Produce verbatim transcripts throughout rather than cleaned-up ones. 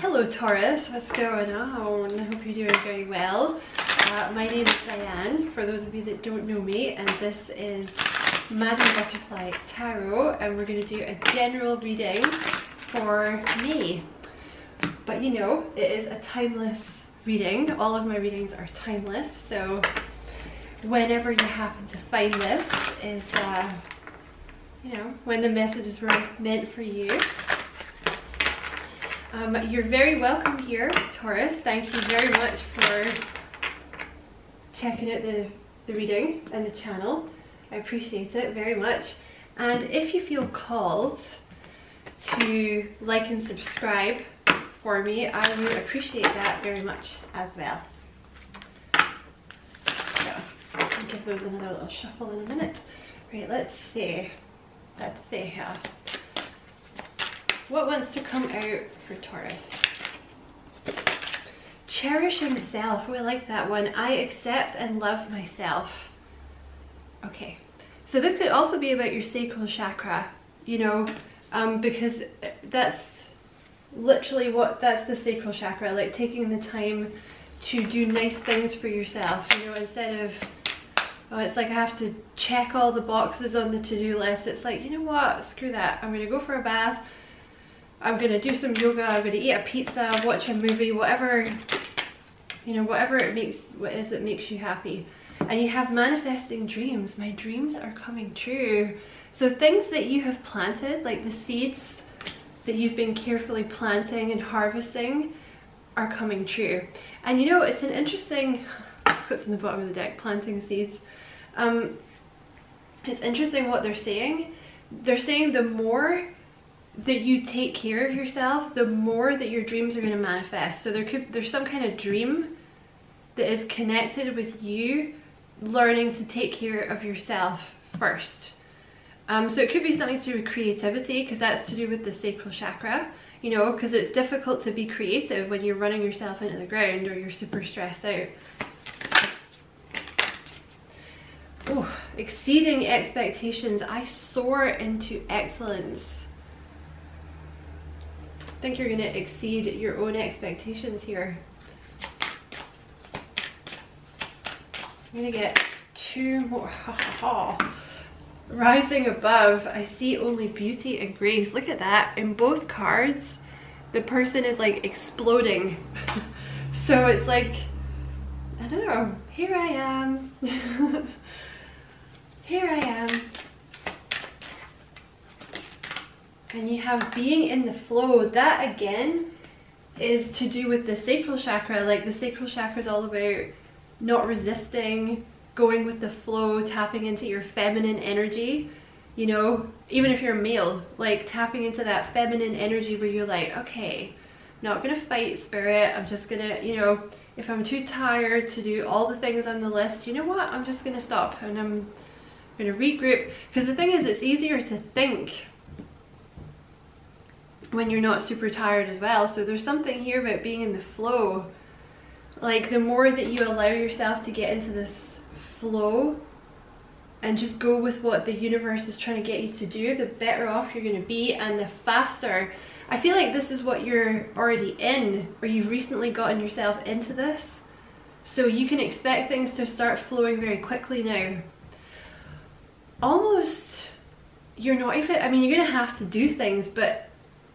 Hello Taurus, what's going on? I hope you're doing very well. Uh, my name is Diane, for those of you that don't know me, and this is Madame Butterfly Tarot, and we're going to do a general reading for May. But you know, it is a timeless reading. All of my readings are timeless, so whenever you happen to find this is, uh, you know, when the messages were meant for you. Um, you're very welcome here, Taurus. Thank you very much for checking out the, the reading and the channel. I appreciate it very much. And if you feel called to like and subscribe for me, I would appreciate that very much as well. So, I'll give those another little shuffle in a minute. Right, let's see. Let's see how. What wants to come out for Taurus? Cherish himself. Oh, I like that one. I accept and love myself. Okay, so this could also be about your sacral chakra, you know, um, because that's literally what, that's the sacral chakra, like taking the time to do nice things for yourself, you know, instead of, oh, it's like I have to check all the boxes on the to-do list. It's like, you know what, screw that. I'm going to go for a bath. I'm going to do some yoga, I'm going to eat a pizza, watch a movie, whatever, you know, whatever it makes, what is that makes you happy. And you have manifesting dreams. My dreams are coming true. So things that you have planted, like the seeds that you've been carefully planting and harvesting, are coming true. And you know, it's an interesting, what's in the bottom of the deck, planting seeds. Um, it's interesting what they're saying. They're saying the more that you take care of yourself, the more that your dreams are going to manifest. So there could there's some kind of dream that is connected with you learning to take care of yourself first. Um, so it could be something to do with creativity, because that's to do with the sacral chakra, you know, because it's difficult to be creative when you're running yourself into the ground or you're super stressed out. Oh, exceeding expectations. I soar into excellence. I think you're going to exceed your own expectations here. I'm going to get two more. Ha, ha, ha. Rising above, I see only beauty and grace. Look at that. In both cards, the person is like exploding. So it's like, I don't know, here I am. Here I am. And you have being in the flow. That again is to do with the sacral chakra. Like the sacral chakra is all about not resisting, going with the flow, tapping into your feminine energy, you know, even if you're a male, like tapping into that feminine energy where you're like, okay, not gonna fight spirit, I'm just gonna, you know, if I'm too tired to do all the things on the list, you know what, I'm just gonna stop and I'm gonna regroup. Because the thing is, it's easier to think when you're not super tired as well. So there's something here about being in the flow. Like the more that you allow yourself to get into this flow and just go with what the universe is trying to get you to do, the better off you're going to be and the faster. I feel like this is what you're already in, or you've recently gotten yourself into this. So you can expect things to start flowing very quickly now. Almost, you're not even, I mean, you're going to have to do things, but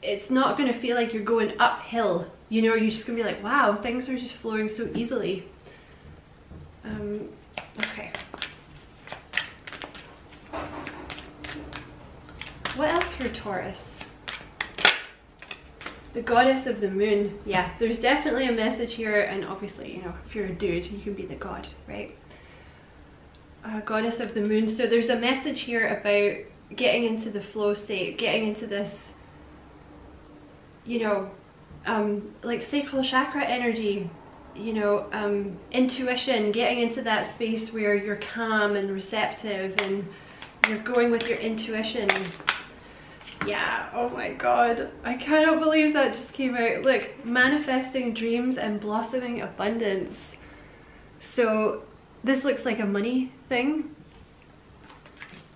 it's not going to feel like you're going uphill, you know, you're just going to be like, wow, things are just flowing so easily. Um, okay. What else for Taurus? The goddess of the moon. Yeah, there's definitely a message here, and obviously, you know, if you're a dude, you can be the god, right? Uh, goddess of the moon. So there's a message here about getting into the flow state, getting into this, you know, um, like sacral chakra energy, you know, um, intuition, getting into that space where you're calm and receptive and you're going with your intuition. Yeah, oh my god, I cannot believe that just came out. Look, manifesting dreams and blossoming abundance. So this looks like a money thing.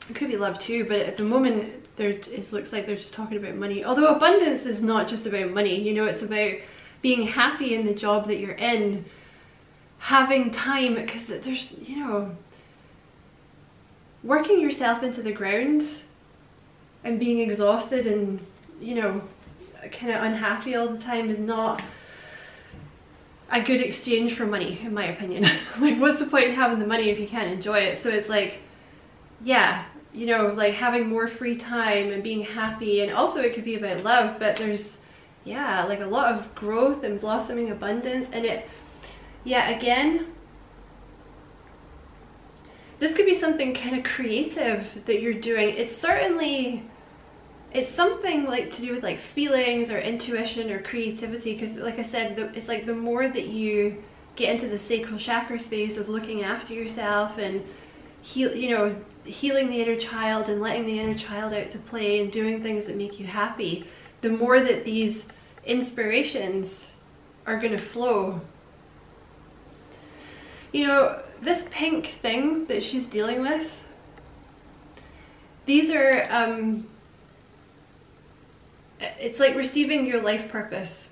It could be love too, but at the moment, They're, it looks like they're just talking about money. Although abundance is not just about money, you know, it's about being happy in the job that you're in, having time, because there's, you know, working yourself into the ground and being exhausted and, you know, kind of unhappy all the time is not a good exchange for money, in my opinion. Like, what's the point in having the money if you can't enjoy it? So it's like, yeah, you know, like having more free time and being happy, and also it could be about love, but there's, yeah, like a lot of growth and blossoming abundance. And it, yeah, again, this could be something kind of creative that you're doing. It's certainly, it's something like to do with like feelings or intuition or creativity, because like I said, the, it's like the more that you get into the sacral chakra space of looking after yourself and heal, you know, healing the inner child and letting the inner child out to play and doing things that make you happy, the more that these inspirations are going to flow. You know, this pink thing that she's dealing with, these are, um, it's like receiving your life purpose.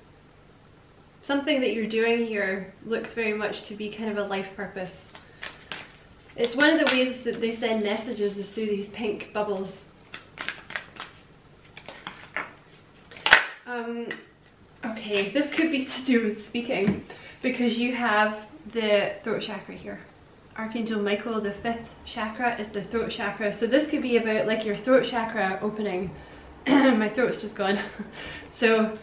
Something that you're doing here looks very much to be kind of a life purpose. It's one of the ways that they send messages is through these pink bubbles. Um, okay, this could be to do with speaking, because you have the throat chakra here. Archangel Michael, the fifth chakra, is the throat chakra. So this could be about like your throat chakra opening. My throat's just gone. So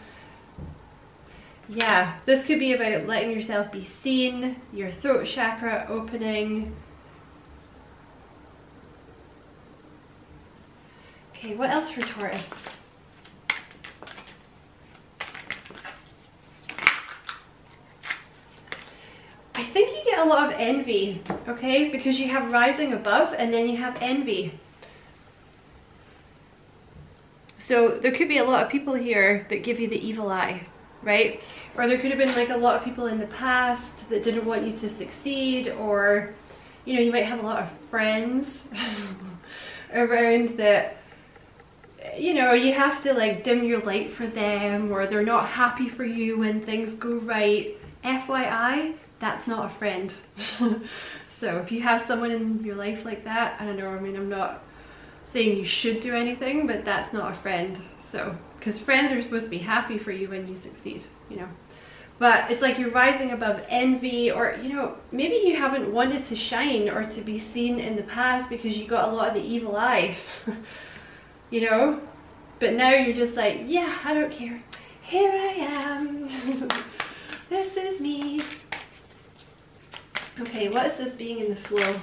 yeah, this could be about letting yourself be seen, your throat chakra opening. Okay, what else for Taurus? I think you get a lot of envy, okay? Because you have rising above and then you have envy. So there could be a lot of people here that give you the evil eye, right? Or there could have been like a lot of people in the past that didn't want you to succeed, or, you know, you might have a lot of friends around that, you know, you have to like dim your light for them, or they're not happy for you when things go right. F Y I, that's not a friend. So if you have someone in your life like that, I don't know, I mean, I'm not saying you should do anything, but that's not a friend. So, because friends are supposed to be happy for you when you succeed, you know. But it's like you're rising above envy, or, you know, maybe you haven't wanted to shine or to be seen in the past because you got a lot of the evil eye. You know, but now you're just like, yeah, I don't care. Here I am. This is me. Okay, what is this being in the flow?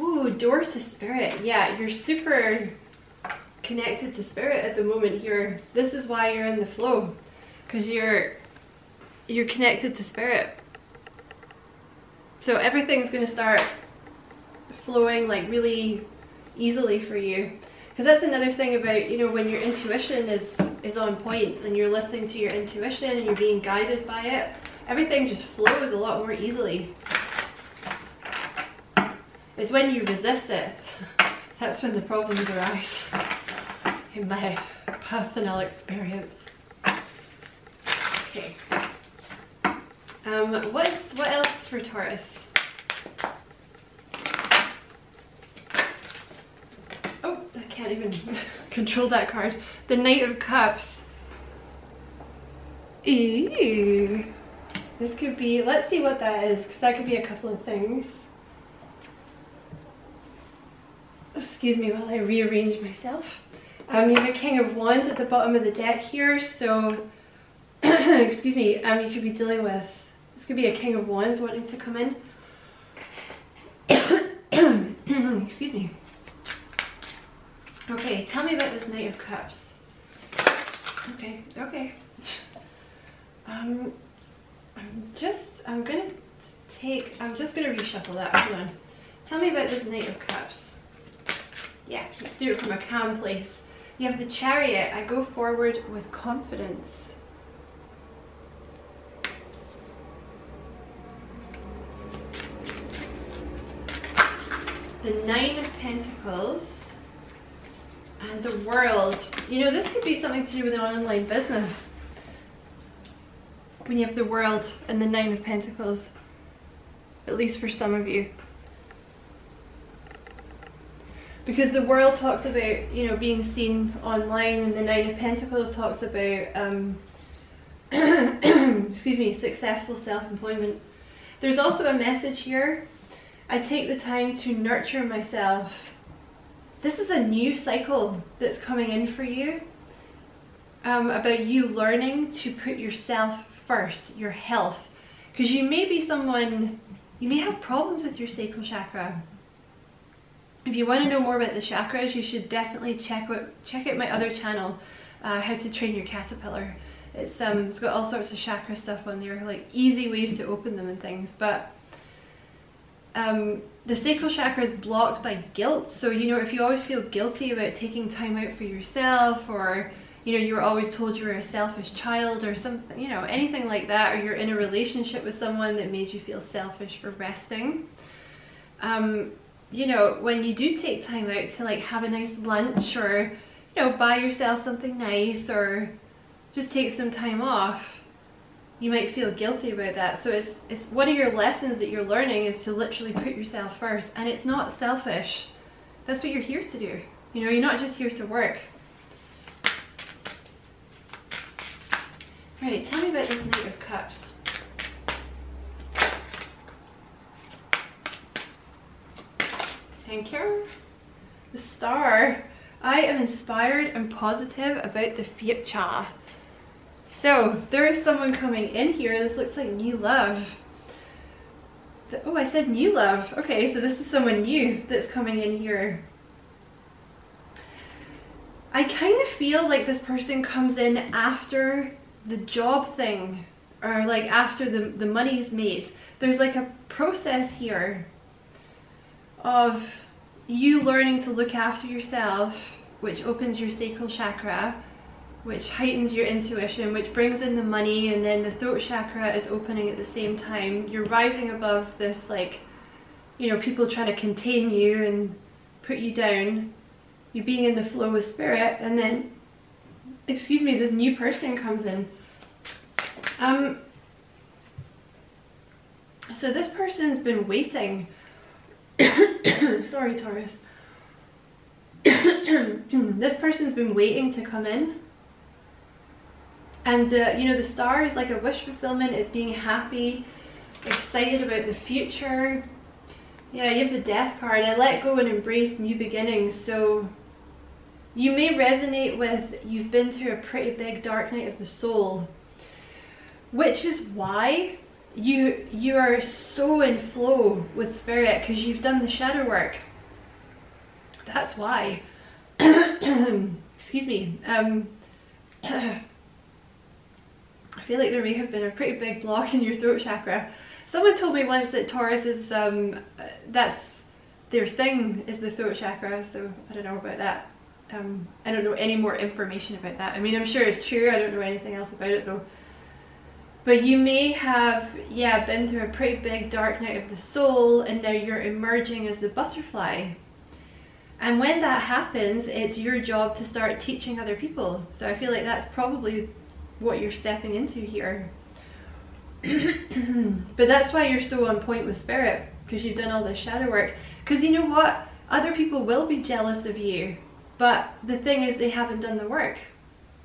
Ooh, door to spirit. Yeah, you're super connected to spirit at the moment here. This is why you're in the flow, because you're you're connected to spirit. So everything's going to start flowing like really easily for you. Because that's another thing about, you know, when your intuition is, is on point and you're listening to your intuition and you're being guided by it, everything just flows a lot more easily. It's when you resist it, that's when the problems arise, in my personal experience. Okay. Um, what's, what else for Taurus? Oh, I can't even control that card. The Knight of Cups. Ew. This could be, let's see what that is, because that could be a couple of things. Excuse me while I rearrange myself. Um, you have a King of Wands at the bottom of the deck here, so, excuse me, um, you could be dealing with, this could be a King of Wands wanting to come in. Excuse me. Okay, tell me about this Knight of Cups. Okay, okay. Um, I'm just, I'm gonna take, I'm just gonna reshuffle that. Hold on. Tell me about this Knight of Cups. Yeah, let's do it from a calm place. You have the Chariot. I go forward with confidence. The Nine of Pentacles, and the world. You know, this could be something to do with an online business. When you have the world and the nine of pentacles, at least for some of you. Because the world talks about, you know, being seen online, and the nine of pentacles talks about, um, excuse me, successful self-employment. There's also a message here. I take the time to nurture myself. This is a new cycle that's coming in for you, um, about you learning to put yourself first, your health. Because you may be someone, you may have problems with your sacral chakra. If you want to know more about the chakras, you should definitely check out, check out my other channel, uh, How to Train Your Caterpillar. It's, um, it's got all sorts of chakra stuff on there, like easy ways to open them and things. But um, the sacral chakra is blocked by guilt. So, you know, if you always feel guilty about taking time out for yourself, or, you know, you were always told you were a selfish child or something, you know, anything like that, or you're in a relationship with someone that made you feel selfish for resting. Um, you know, when you do take time out to like have a nice lunch, or, you know, buy yourself something nice, or just take some time off, you might feel guilty about that. So it's it's one of your lessons that you're learning is to literally put yourself first, and it's not selfish. That's what you're here to do. You know, you're not just here to work. Right, tell me about this Knight of Cups. Thank you. The Star. I am inspired and positive about the future. So, there is someone coming in here. This looks like new love. The, oh, I said new love. Okay, so this is someone new that's coming in here. I kind of feel like this person comes in after the job thing, or like after the, the money's made. There's like a process here of you learning to look after yourself, which opens your sacral chakra, which heightens your intuition, which brings in the money, and then the throat chakra is opening at the same time. You're rising above this, like, you know, people trying to contain you and put you down. You're being in the flow with spirit, and then, excuse me, this new person comes in. Um, so this person's been waiting. Sorry, Taurus. This person's been waiting to come in. And, uh, you know, the Star is like a wish fulfillment, it's being happy, excited about the future. Yeah, you have the Death card. I let go and embrace new beginnings. So you may resonate with, you've been through a pretty big dark night of the soul, which is why you you are so in flow with spirit, because you've done the shadow work. That's why. Excuse me. Um, I feel like there may have been a pretty big block in your throat chakra. Someone told me once that Taurus is, um, that's their thing, is the throat chakra, so I don't know about that. Um, I don't know any more information about that. I mean, I'm sure it's true, I don't know anything else about it though. But you may have, yeah, been through a pretty big dark night of the soul, and now you're emerging as the butterfly. And when that happens, it's your job to start teaching other people. So I feel like that's probably what you're stepping into here. But that's why you're so on point with spirit, because you've done all this shadow work. Because you know what? Other people will be jealous of you, but the thing is they haven't done the work.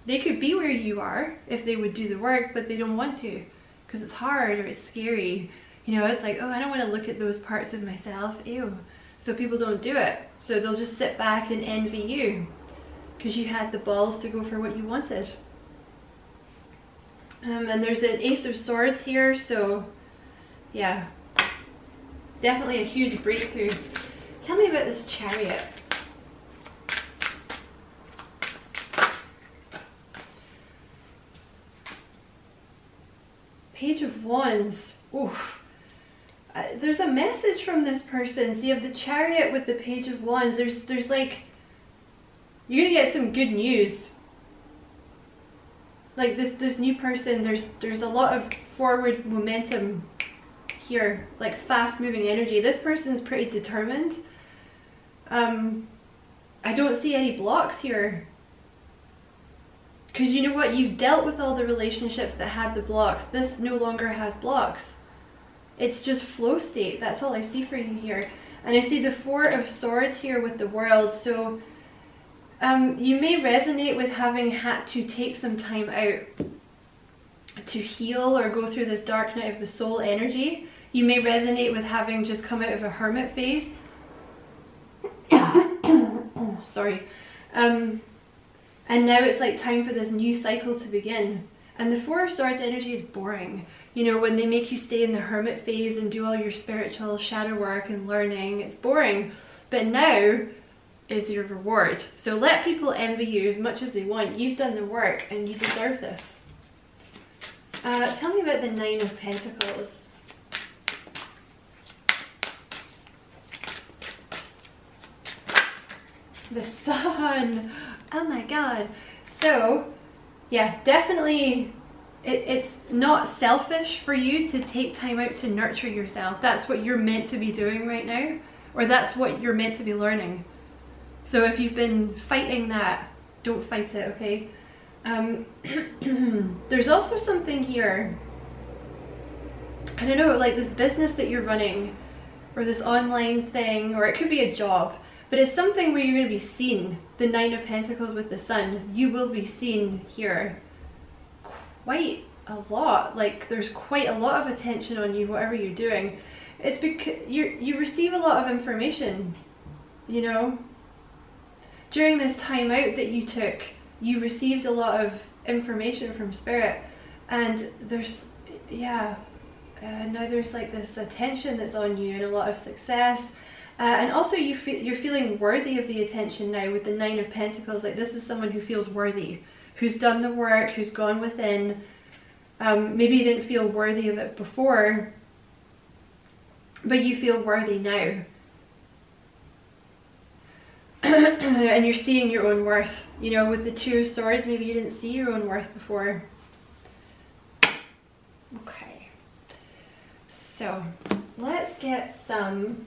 They could be where you are if they would do the work, but they don't want to, because it's hard or it's scary. You know, it's like, oh, I don't want to look at those parts of myself, ew. So people don't do it. So they'll just sit back and envy you, because you had the balls to go for what you wanted. Um, and there's an Ace of Swords here, so yeah, definitely a huge breakthrough. Tell me about this Chariot. Page of Wands. Oof. Uh, there's a message from this person. So you have the Chariot with the Page of Wands. There's, there's like, you're gonna get some good news. Like this, this new person. There's, there's a lot of forward momentum here, like fast-moving energy. This person's pretty determined. Um, I don't see any blocks here. Because you know what? You've dealt with all the relationships that had the blocks. This no longer has blocks. It's just flow state. That's all I see for you here. And I see the Four of Swords here with the World. So um, you may resonate with having had to take some time out to heal or go through this dark night of the soul energy. You may resonate with having just come out of a hermit phase. Sorry. Um, and now it's like time for this new cycle to begin. And the Four of Swords energy is boring. You know, when they make you stay in the hermit phase and do all your spiritual shadow work and learning, it's boring. But now is your reward. So let people envy you as much as they want. You've done the work and you deserve this. Uh, tell me about the Nine of Pentacles. The Sun. Oh my god. So yeah, definitely it, it's not selfish for you to take time out to nurture yourself. That's what you're meant to be doing right now, or that's what you're meant to be learning. So if you've been fighting that, don't fight it, okay? Um, there's also something here, I don't know, like this business that you're running, or this online thing, or it could be a job. But it's something where you're going to be seen. The Nine of Pentacles with the Sun. You will be seen here quite a lot. Like, there's quite a lot of attention on you, whatever you're doing. It's because you you receive a lot of information, you know. During this time out that you took, you received a lot of information from Spirit. And there's, yeah, uh, now there's like this attention that's on you and a lot of success. Uh, and also you fe you're feeling worthy of the attention now with the Nine of Pentacles. Like, this is someone who feels worthy, who's done the work, who's gone within. Um, maybe you didn't feel worthy of it before, but you feel worthy now. And you're seeing your own worth. You know, with the Two of Swords, maybe you didn't see your own worth before. Okay. So, let's get some...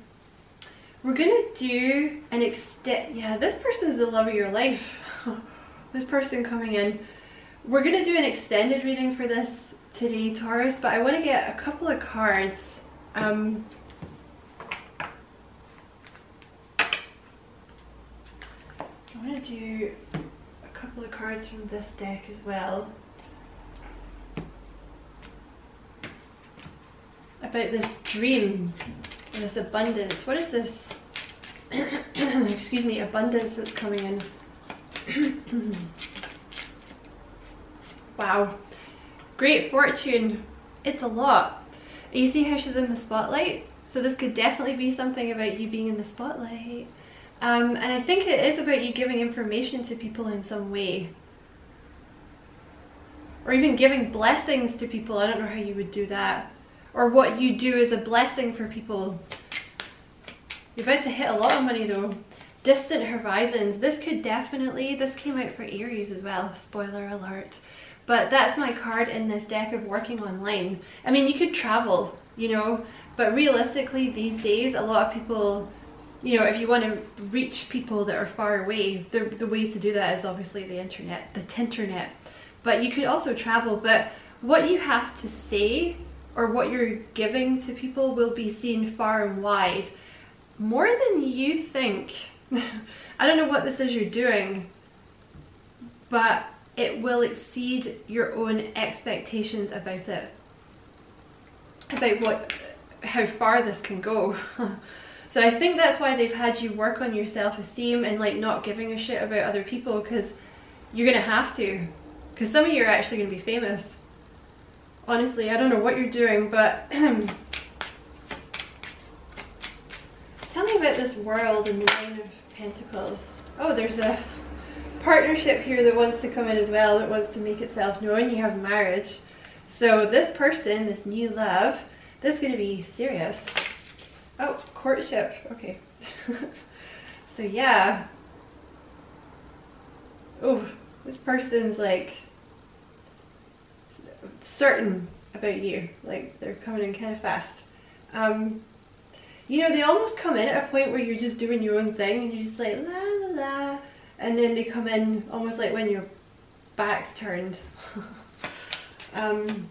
We're gonna do an extent. Yeah, this person's the love of your life. This person coming in. We're gonna do an extended reading for this today, Taurus, but I want to get a couple of cards. Um, I want to do a couple of cards from this deck as well. About this dream. This abundance. What is this? Excuse me, abundance that's coming in. Wow. Great fortune. It's a lot. You see how she's in the spotlight? So this could definitely be something about you being in the spotlight. Um, and I think it is about you giving information to people in some way. Or even giving blessings to people. I don't know how you would do that. Or what you do is a blessing for people. You're about to hit a lot of money though. Distant horizons. This could definitely, this came out for Aries as well, spoiler alert. But that's my card in this deck of working online. I mean, you could travel, you know, but realistically these days, a lot of people, you know, if you want to reach people that are far away, the, the way to do that is obviously the internet, the tinternet. But you could also travel, but what you have to say or what you're giving to people will be seen far and wide. More than you think. I don't know what this is you're doing, but it will exceed your own expectations about it. About what, how far this can go. So I think that's why they've had you work on your self-esteem and like not giving a shit about other people, because you're gonna have to. Because some of you are actually gonna be famous. Honestly, I don't know what you're doing, but tell me about this World and the Nine of Pentacles. Oh, there's a partnership here that wants to come in as well, that wants to make itself known. You have marriage. So this person, this new love, this is going to be serious. Oh, courtship. Okay. So yeah. Oh, this person's like... certain about you, like they're coming in kind of fast. Um, you know, they almost come in at a point where you're just doing your own thing and you're just like la la la, and then they come in almost like when your back's turned. um,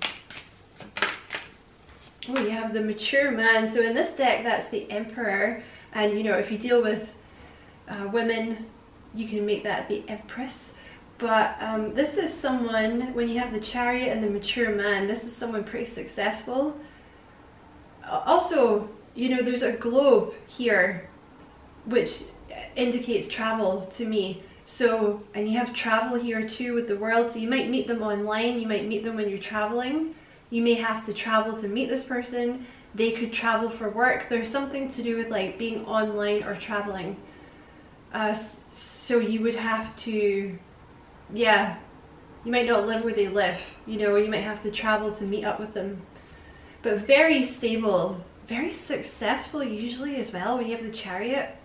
we have the mature man. So in this deck, that's the Emperor, and you know, if you deal with uh, women, you can make that the Empress. But um, this is someone, when you have the Chariot and the mature man, this is someone pretty successful. Also, you know, there's a globe here, which indicates travel to me. So, and you have travel here too with the world. So you might meet them online, you might meet them when you're traveling. You may have to travel to meet this person. They could travel for work. There's something to do with like being online or traveling. Uh, so you would have to... yeah, you might not live where they live, you know, you might have to travel to meet up with them. But very stable, very successful usually as well when you have the Chariot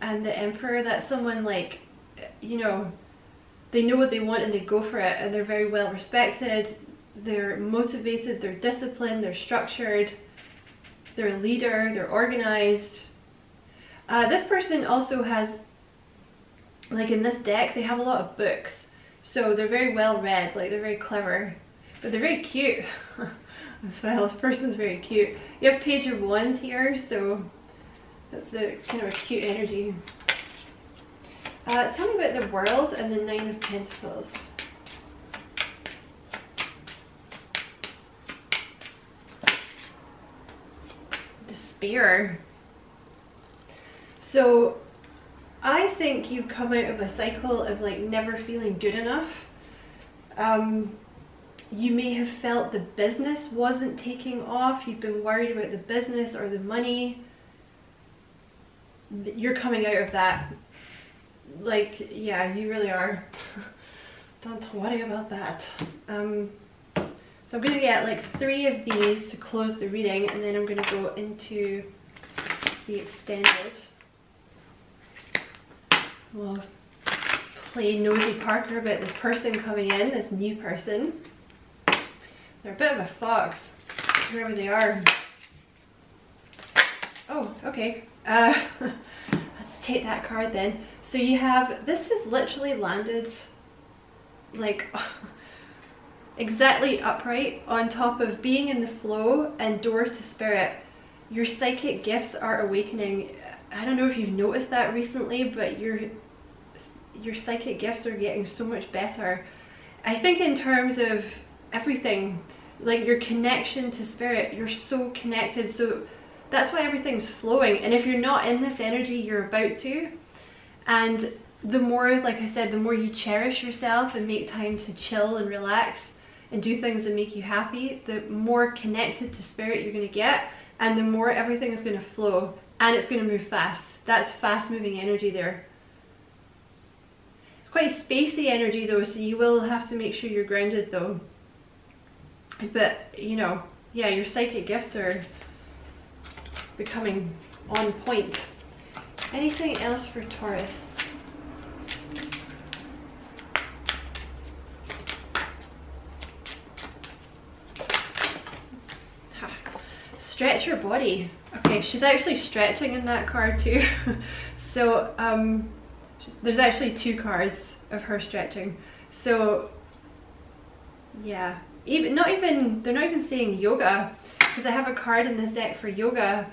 and the Emperor. That's someone like, you know, they know what they want and they go for it, and they're very well respected, they're motivated, they're disciplined, they're structured, they're a leader, they're organized. Uh, this person also has, like in this deck, they have a lot of books. So they're very well read, like they're very clever, but they're very cute as well. This person's very cute. You have Page of Wands here, so that's a kind of a cute energy. Uh, tell me about the World and the Nine of Pentacles. Despair. So I think you've come out of a cycle of like never feeling good enough. Um, you may have felt the business wasn't taking off. You've been worried about the business or the money. You're coming out of that. Like, yeah, you really are. Don't worry about that. Um, so I'm going to get like three of these to close the reading, and then I'm going to go into the extended. We'll play nosy Parker about this person coming in, this new person. They're a bit of a fox, whoever they are. Oh, okay. Uh, let's take that card then. So you have, this is literally landed like exactly upright on top of being in the flow and door to spirit. Your psychic gifts are awakening. I don't know if you've noticed that recently, but your your psychic gifts are getting so much better. I think in terms of everything, like your connection to spirit, you're so connected, so that's why everything's flowing. And if you're not in this energy, you're about to. And the more, like I said, the more you cherish yourself and make time to chill and relax and do things that make you happy, the more connected to spirit you're going to get, and the more everything is going to flow. And it's going to move fast. That's fast moving energy there. It's quite spacey energy though, so you will have to make sure you're grounded though. But you know, yeah, your psychic gifts are becoming on point. Anything else for Taurus? Stretch your body. Okay, she's actually stretching in that card too. So um, there's actually two cards of her stretching. So yeah, even not even they're not even saying yoga, because I have a card in this deck for yoga.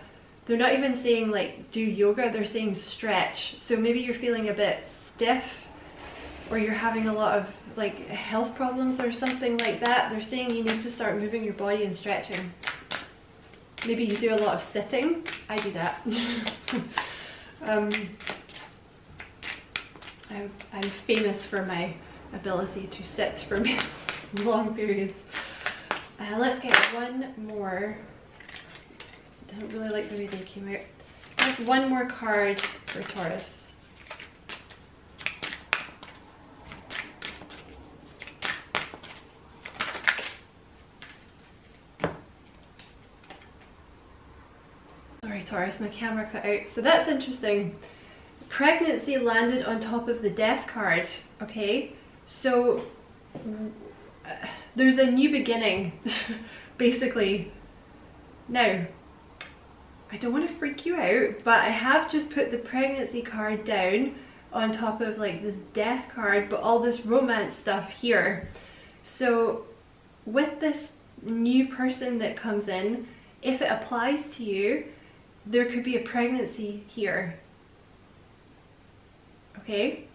They're not even saying like do yoga. They're saying stretch. So maybe you're feeling a bit stiff, or you're having a lot of like health problems or something like that. They're saying you need to start moving your body and stretching. Maybe you do a lot of sitting. I do that. um, I'm, I'm famous for my ability to sit for long periods. Uh, let's get one more. I don't really like the way they came out. Let's have one more card for Taurus. Taurus, my camera cut out. So that's interesting. Pregnancy landed on top of the Death card. Okay, so uh, there's a new beginning basically. Now I I don't want to freak you out, but I have just put the pregnancy card down on top of like this death card, but all this romance stuff here. So with this new person that comes in, if it applies to you, there could be a pregnancy here. Okay?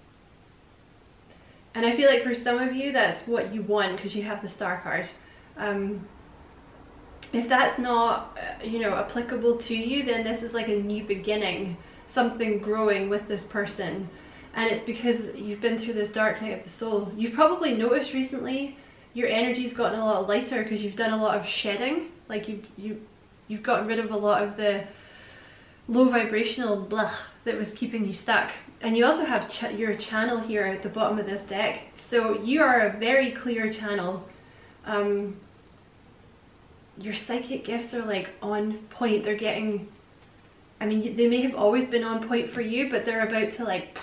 And I feel like for some of you, that's what you want because you have the star card. Um, if that's not, you know, applicable to you, then this is like a new beginning, something growing with this person. And it's because you've been through this dark night of the soul. You've probably noticed recently your energy's gotten a lot lighter because you've done a lot of shedding. Like you've, you, you've gotten rid of a lot of the low vibrational blah that was keeping you stuck. And you also have ch your channel here at the bottom of this deck. So you are a very clear channel. Um, your psychic gifts are like on point. They're getting, I mean, they may have always been on point for you, but they're about to like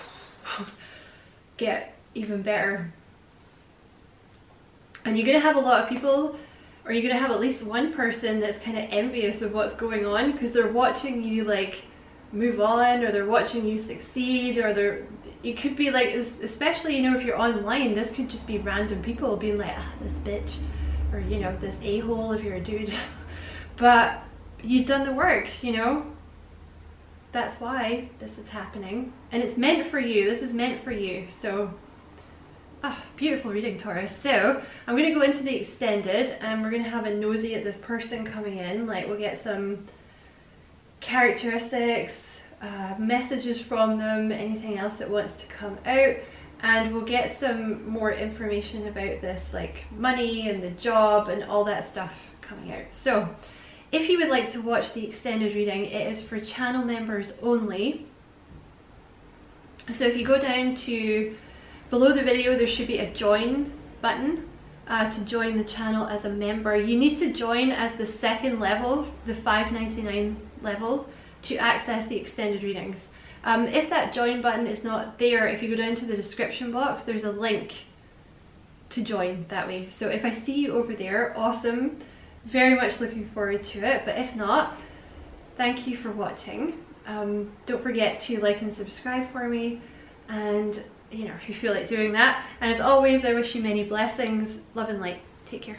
get even better. And you're going to have a lot of people, or you're going to have at least one person that's kind of envious of what's going on because they're watching you like move on, or they're watching you succeed, or they're, you could be like, especially, you know, if you're online, this could just be random people being like, ah, this bitch, or, you know, this a-hole if you're a dude. But you've done the work, you know, that's why this is happening, and it's meant for you. This is meant for you. So oh, beautiful reading, Taurus. So I'm going to go into the extended and we're going to have a nosy at this person coming in. Like we'll get some characteristics, uh, messages from them, anything else that wants to come out. And we'll get some more information about this, like money and the job and all that stuff coming out. So if you would like to watch the extended reading, it is for channel members only. So if you go down to below the video, there should be a join button uh, to join the channel as a member. You need to join as the second level, the five ninety-nine level, to access the extended readings. Um, if that join button is not there, if you go down to the description box, there's a link to join that way. So if I see you over there, awesome. Very much looking forward to it. But if not, thank you for watching. Um, don't forget to like and subscribe for me. And you know, if you feel like doing that. And as always, I wish you many blessings, love and light. Take care.